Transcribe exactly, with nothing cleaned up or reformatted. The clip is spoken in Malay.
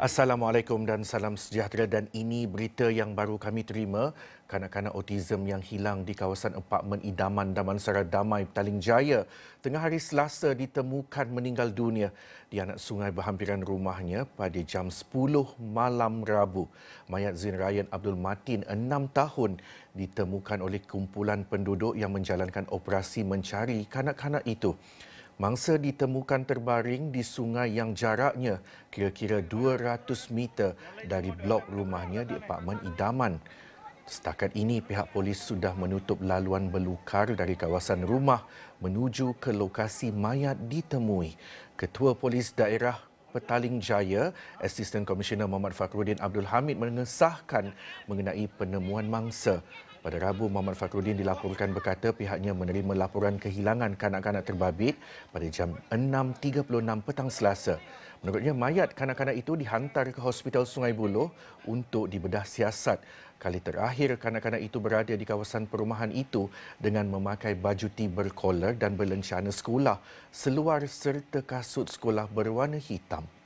Assalamualaikum dan salam sejahtera, dan ini berita yang baru kami terima. Kanak-kanak autism yang hilang di kawasan apartmen Idaman Damansara Damai, Petaling Jaya, tengah hari Selasa ditemukan meninggal dunia di anak sungai berhampiran rumahnya pada jam sepuluh malam Rabu. Mayat Zayn Rayyan Abdul Matin, enam tahun, ditemukan oleh kumpulan penduduk yang menjalankan operasi mencari kanak-kanak itu. Mangsa ditemukan terbaring di sungai yang jaraknya kira-kira dua ratus meter dari blok rumahnya di apartmen Idaman. Setakat ini, pihak polis sudah menutup laluan belukar dari kawasan rumah menuju ke lokasi mayat ditemui. Ketua Polis Daerah Petaling Jaya, Asisten Komisioner Muhammad Fakhrudin Abdul Hamid, mengesahkan mengenai penemuan mangsa. Pada Rabu, Muhammad Fakhrudin dilaporkan berkata pihaknya menerima laporan kehilangan kanak-kanak terbabit pada jam enam tiga puluh enam petang Selasa. Menurutnya, mayat kanak-kanak itu dihantar ke Hospital Sungai Buloh untuk dibedah siasat. Kali terakhir, kanak-kanak itu berada di kawasan perumahan itu dengan memakai baju tee berkolar dan berlencana sekolah, seluar serta kasut sekolah berwarna hitam.